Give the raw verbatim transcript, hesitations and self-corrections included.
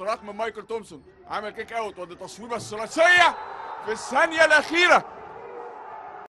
اختراق من مايكل تومسون، عمل كيك اوت ودي تصويبه الثلاثيه في الثانيه الاخيره.